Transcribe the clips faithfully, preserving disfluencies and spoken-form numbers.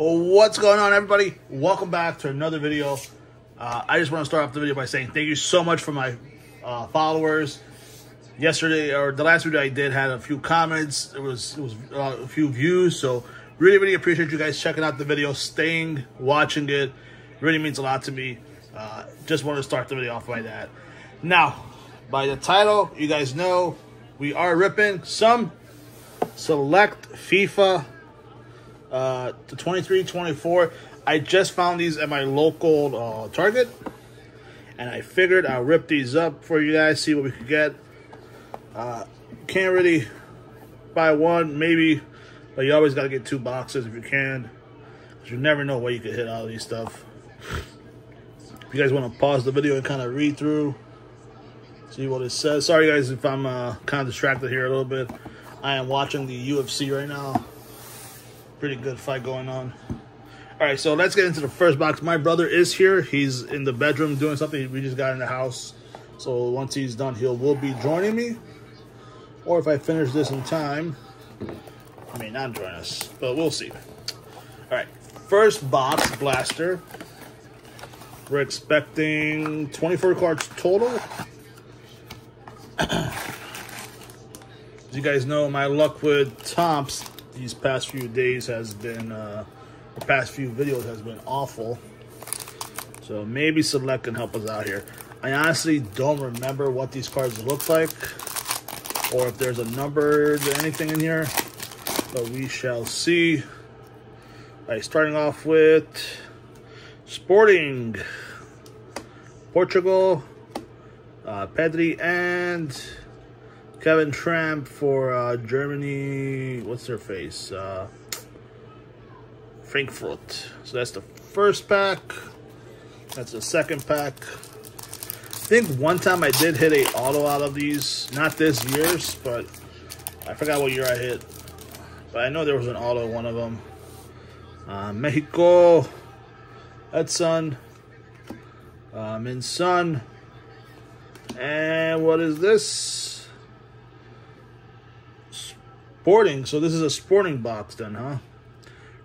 What's going on, everybody? Welcome back to another video. Uh, I just want to start off the video by saying thank you so much for my uh, followers. Yesterday, or the last video I did, had a few comments. It was, it was uh, a few views. So really, really appreciate you guys checking out the video, staying, watching it. It really means a lot to me. Uh, just wanted to start the video off by that. Now, by the title, you guys know we are ripping some Select FIFA uh, the twenty-three twenty-four. I just found these at my local uh, Target, and I figured I'll rip these up for you guys, see what we could get. Uh, can't really buy one, maybe, but you always got to get two boxes if you can, because you never know where you could hit all these stuff. If you guys want to pause the video and kind of read through, see what it says. Sorry, guys, if I'm uh, kind of distracted here a little bit. I am watching the U F C right now. Pretty good fight going on. All right, so let's get into the first box. My brother is here. He's in the bedroom doing something. We just got in the house. So once he's done, he will be joining me. Or if I finish this in time, I may not join us, but we'll see. All right, first box blaster. We're expecting twenty-four cards total. As you guys know, my luck with Topps these past few days has been, uh, the past few videos has been awful. So maybe Select can help us out here. I honestly don't remember what these cards look like, or if there's a number or anything in here, but we shall see. All right, starting off with Sporting, Portugal, uh, Pedri, and Kevin Trapp for uh, Germany. What's their face? Uh, Frankfurt. So that's the first pack. That's the second pack. I think one time I did hit a auto out of these. Not this year's, but I forgot what year I hit. But I know there was an auto one of them. Uh, Mexico, Edson, uh, Minsun, and what is this? Sporting, so this is a Sporting box then, huh?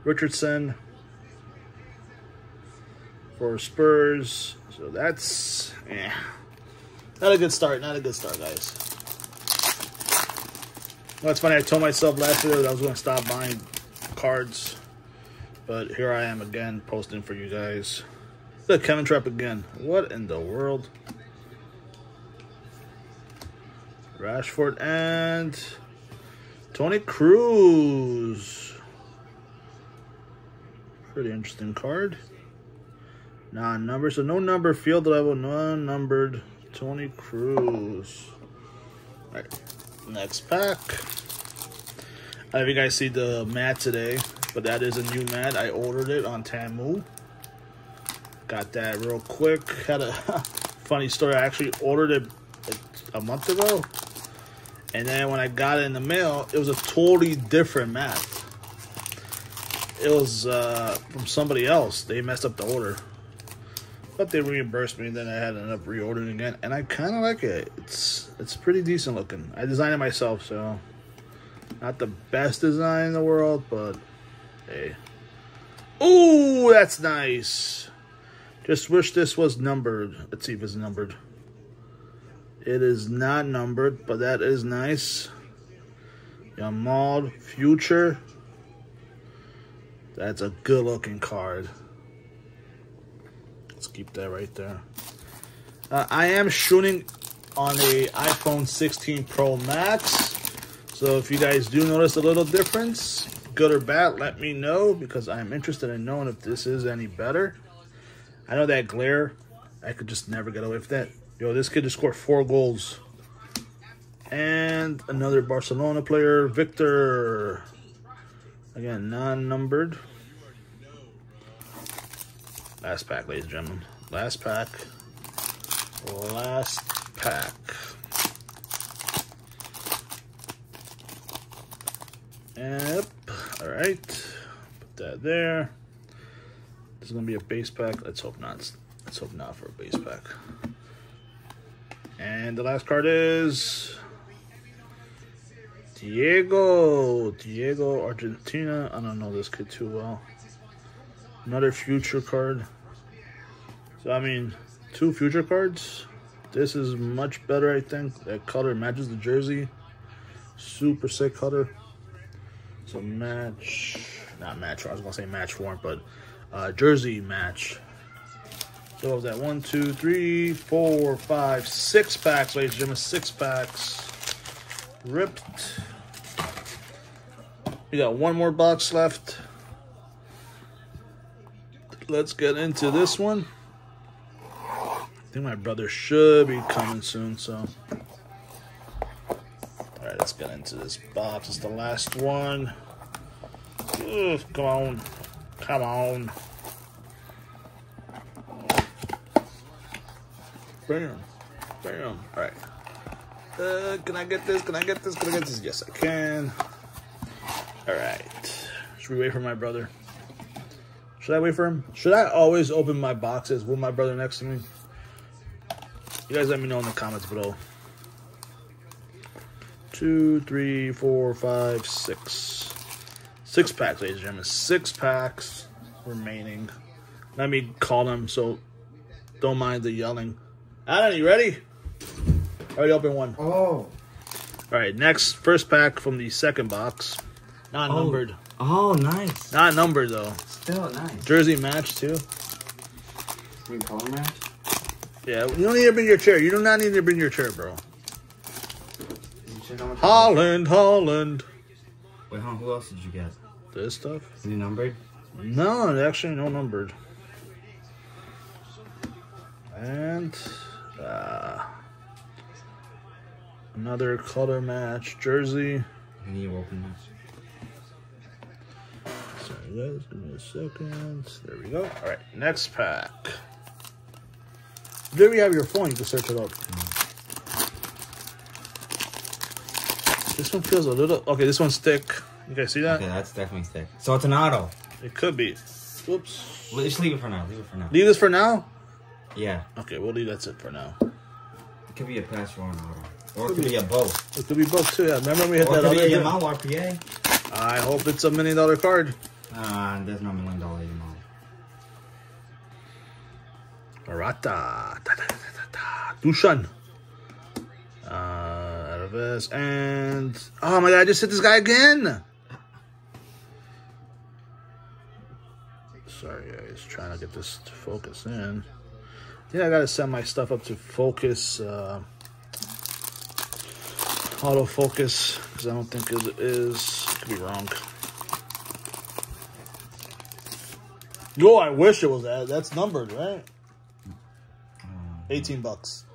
Richardson for Spurs. So that's, yeah. Not a good start, not a good start, guys. Well, it's funny, I told myself last video that I was going to stop buying cards. But here I am again, posting for you guys. Look, Kevin Trapp again. What in the world? Rashford and Tony Cruz. Pretty interesting card. Non-number. So no number field level. Non-numbered. Tony Cruz. All right. Next pack. I don't know if you guys see the mat today, but that is a new mat. I ordered it on Tamu. Got that real quick. Had a funny story. I actually ordered it a month ago. And then when I got it in the mail, it was a totally different mat. It was uh, from somebody else. They messed up the order. But they reimbursed me, and then I had to end up reordering again. And I kind of like it. It's it's pretty decent looking. I designed it myself, so not the best design in the world, but hey. Ooh, that's nice. Just wish this was numbered. Let's see if it's numbered. It is not numbered, but that is nice. Yamal, Future. That's a good-looking card. Let's keep that right there. Uh, I am shooting on a iPhone sixteen Pro Max. So if you guys do notice a little difference, good or bad, let me know, because I'm interested in knowing if this is any better. I know that glare, I could just never get away with that. Yo, this kid just scored four goals. And another Barcelona player, Victor. Again, non-numbered. Last pack, ladies and gentlemen. Last pack. Last pack. Yep. All right. Put that there. This is going to be a base pack. Let's hope not. Let's hope not for a base pack. And the last card is Diego, Diego, Argentina. I don't know this kid too well. Another future card. So, I mean, two future cards. This is much better, I think. That color matches the jersey. Super sick color. So, match... Not match, I was going to say match warrant, but uh, jersey match. So, what was that? One, two, three, four, five, six packs, ladies and gentlemen. Six packs. Ripped. We got one more box left. Let's get into this one. I think my brother should be coming soon, so. Alright, let's get into this box. It's the last one. Ugh, come on. Come on. Bam. Bam. Alright. Uh, can I get this? Can I get this? Can I get this? Yes, I can. Alright. Should we wait for my brother? Should I wait for him? Should I always open my boxes with my brother next to me? You guys let me know in the comments below. Two, three, four, five, six. Six packs, ladies and gentlemen. Six packs remaining. Let me call them, so don't mind the yelling. Adam, you ready? I already opened one. Oh. Alright, next. First pack from the second box. Not oh. numbered. Oh, nice. Not numbered, though. Still nice. Jersey match, too. You color match? Yeah, you don't need to bring your chair. You do not need to bring your chair, bro. You Holland, Holland. Wait, hold on. Who else did you get? This stuff? Is it numbered? No, actually, no numbered. And uh, another color match jersey. And you open this. Guys, give me a second. There we go. All right, next pack. There you have your phone. You can search it up. Mm. This one feels a little... Okay, this one's thick. You guys see that? Okay, that's definitely thick. So it's an auto. It could be. Whoops. Well, just leave it for now. Leave it for now. Leave this for now? Yeah. Okay, we'll leave that it for now. It could be a pass one auto. Or it could, it could be, be a both. It could be both, too. Yeah, remember when we had or that other... It could be a Yamal R P A. I hope it's a million dollar card. Ah, uh, there's no million dollar Yamal. Morata. Dushan. Uh, out of this. And. Oh my god, I just hit this guy again! Sorry, I was trying to get this to focus in. Yeah, I gotta set my stuff up to focus. Uh, autofocus. Because I don't think it is. Could be wrong. Yo, I wish it was that. That's numbered, right? eighteen bucks.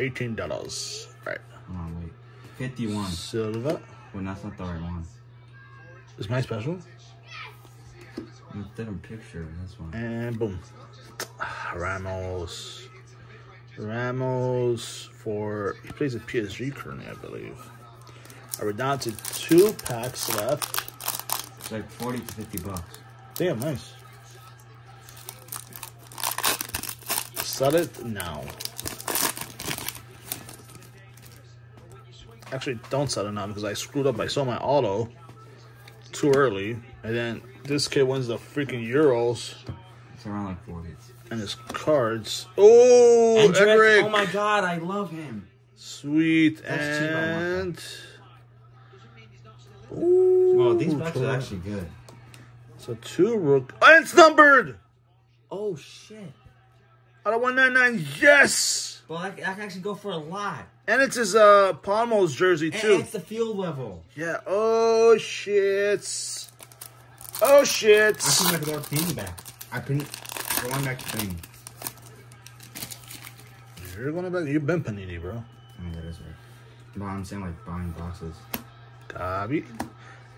eighteen dollars. All right. Hold on, wait. fifty-one. Silva. Well, that's not the right one. Is my special? I did a picture of this one. And boom. Ramos. Ramos for... He plays at P S G currently, I believe. All right, we're down to two packs left. It's like forty to fifty bucks. Damn, nice. Sell it now. Actually, don't sell it now because I screwed up. I sold my auto too early. And then this kid wins the freaking Euros. It's around like forty. And his cards. Oh, Endrick. Oh my god, I love him. Sweet. That's and... cheap. I want that. Ooh, well, these backs are actually good. So two rook. Oh, it's numbered! Oh, shit. Out of one ninety-nine, yes! Well, I, I can actually go for a lot. And it's his uh, Palmo's jersey, too. And it's the field level. Yeah, oh, shit. Oh, shit. I think I can go with Panini back. I can go on back to Panini. You're going back? You've been Panini, bro. I mean, that is right. But I'm saying, like, buying boxes. Copy.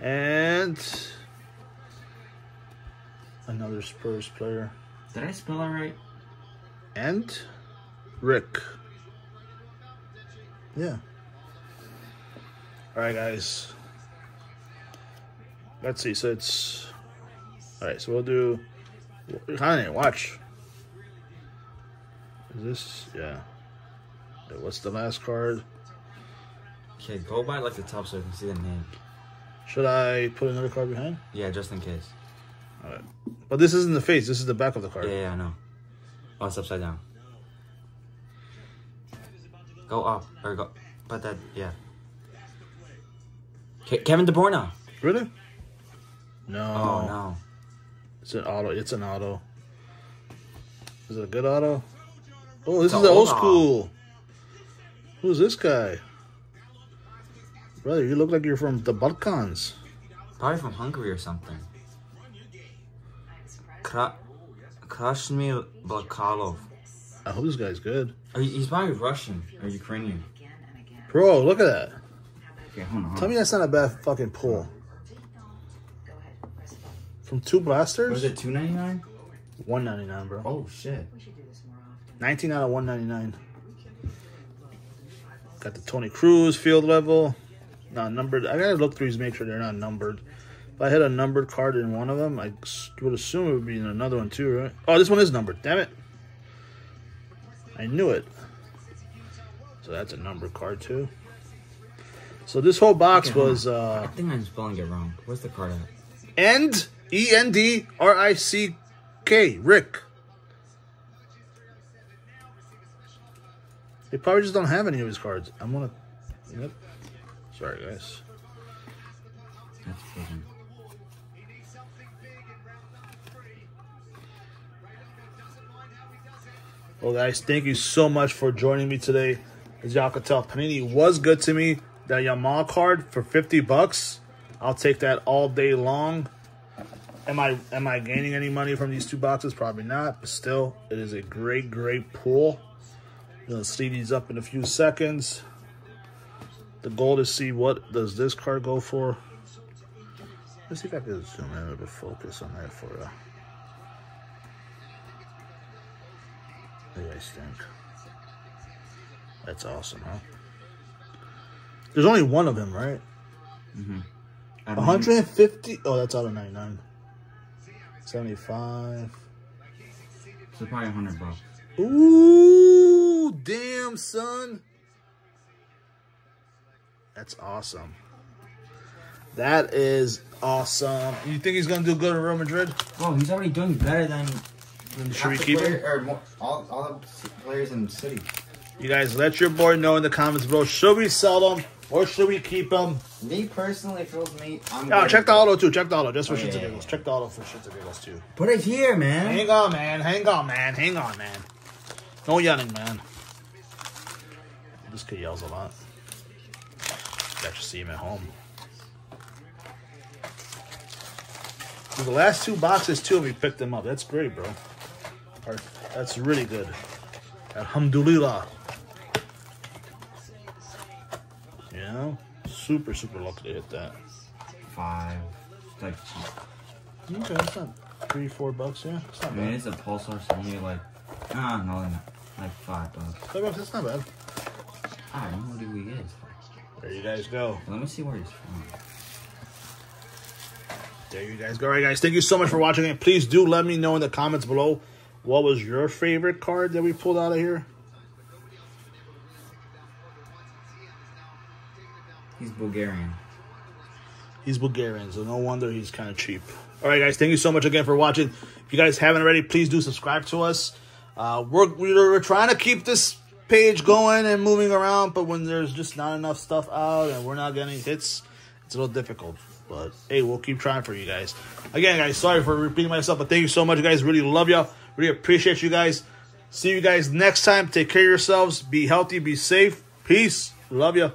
And... another Spurs player. Did I spell it right? And Rick. Yeah. Alright, guys. Let's see. So it's... Alright, so we'll do... Honey, watch. Is this... Yeah. What's the last card? Okay, go by like the top so I can see the name. Should I put another card behind? Yeah, just in case. All right. But this isn't the face. This is the back of the card. Yeah, yeah, I know. Oh, it's upside down. Go up. Or go. But that, yeah. Ke Kevin DeBruyne. Really? No. Oh, no. It's an auto. It's an auto. Is it a good auto? Oh, this it's is the old school. Auto. Who's this guy? Brother, you look like you're from the Balkans. Probably from Hungary or something. Kra Kashmir Bukalo. I hope this guy's good. Are you, he's probably Russian or Ukrainian. Bro, look at that. Okay, hold on, hold on. Tell me that's not a bad fucking pull. From two blasters? Was it two ninety-nine? one ninety-nine, bro. Oh, shit. nineteen out of one ninety-nine. Got the Tony Cruz field level. Not numbered. I gotta look through these, make sure they're not numbered. If I had a numbered card in one of them, I would assume it would be in another one too, right? Oh, this one is numbered. Damn it. I knew it. So that's a numbered card too. So this whole box okay, was... Uh, I think I'm spelling it wrong. Where's the card at? End. E N D R I C K. Rick. They probably just don't have any of his cards. I'm gonna... Yep. Sorry, guys. That's fun. Well, guys, thank you so much for joining me today. As y'all can tell, Panini was good to me. That Yamal card for fifty bucks. I'll take that all day long. Am I am I gaining any money from these two boxes? Probably not. But still, it is a great, great pull. Gonna sleeve these up in a few seconds. The goal to see what does this card go for. Let's see if I can zoom in to focus on that for you. What do you guys think? That's awesome, huh? There's only one of him, right? Mm-hmm. one fifty. Oh, that's out of ninety-nine. seventy-five. So probably one hundred, bro. Ooh, damn, son. That's awesome. That is awesome. You think he's going to do good in Real Madrid? Bro, he's already doing better than... than Should we keep player, him? Or all, all the players in the city. You guys let your boy know in the comments, bro. Should we sell him or should we keep him? Me, personally, if it was me, I'm... Oh, check the auto, too. Check the auto. Just for oh, shits yeah, and giggles. Yeah, yeah. Check the auto for shits and giggles, too. Put it here, man. Hang on, man. Hang on, man. Hang on, man. No yelling, man. This kid yells a lot. You actually see him at home. The last two boxes, too, we picked them up. That's great, bro. That's really good. Alhamdulillah. You know? Super, super lucky to hit that. Five. Like, okay, that's not three, four bucks, yeah? It's not I mean, bad. It's a pulsar, so you need like, ah, uh, no, like five bucks. Five bucks, that's not bad. I don't know who he is. There you guys go. Let me see where he's from. There you guys go. All right, guys. Thank you so much for watching it. Please do let me know in the comments below what was your favorite card that we pulled out of here. He's Bulgarian. He's Bulgarian, so no wonder he's kind of cheap. All right, guys. Thank you so much again for watching. If you guys haven't already, please do subscribe to us. Uh, we're, we're trying to keep this page going and moving around, but when there's just not enough stuff out and we're not getting hits, it's a little difficult. But hey, we'll keep trying for you guys. Again, guys, sorry for repeating myself, but thank you so much, you guys. Really love y'all. Really appreciate you guys. See you guys next time. Take care of yourselves. Be healthy. Be safe. Peace. Love ya.